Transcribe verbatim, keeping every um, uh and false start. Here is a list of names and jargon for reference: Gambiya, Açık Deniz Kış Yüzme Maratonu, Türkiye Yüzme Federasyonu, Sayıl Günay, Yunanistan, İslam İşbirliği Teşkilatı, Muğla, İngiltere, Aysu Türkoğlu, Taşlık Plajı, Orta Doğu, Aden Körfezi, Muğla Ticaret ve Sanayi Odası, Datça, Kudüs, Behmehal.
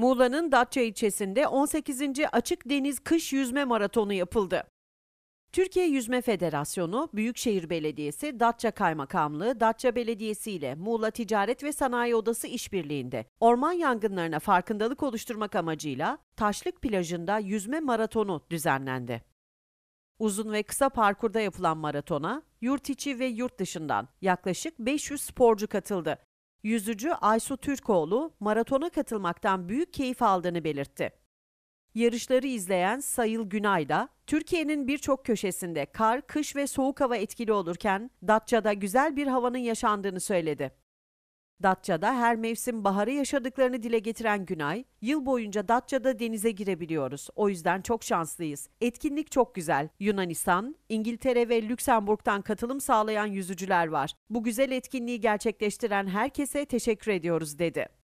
Muğla'nın Datça ilçesinde on sekizinci Açık Deniz Kış Yüzme Maratonu yapıldı. Türkiye Yüzme Federasyonu, Büyükşehir Belediyesi, Datça Kaymakamlığı, Datça Belediyesi ile Muğla Ticaret ve Sanayi Odası işbirliğinde orman yangınlarına farkındalık oluşturmak amacıyla Taşlık Plajı'nda yüzme maratonu düzenlendi. Uzun ve kısa parkurda yapılan maratona yurt içi ve yurt dışından yaklaşık beş yüz sporcu katıldı. Yüzücü Aysu Türkoğlu maratona katılmaktan büyük keyif aldığını belirtti. Yarışları izleyen Sayıl Günay da Türkiye'nin birçok köşesinde kar, kış ve soğuk hava etkili olurken Datça'da güzel bir havanın yaşandığını söyledi. Datça'da her mevsim baharı yaşadıklarını dile getiren Günay, "Yıl boyunca Datça'da denize girebiliyoruz. O yüzden çok şanslıyız. Etkinlik çok güzel. Yunanistan, İngiltere ve Lüksemburg'dan katılım sağlayan yüzücüler var. Bu güzel etkinliği gerçekleştiren herkese teşekkür ediyoruz" dedi.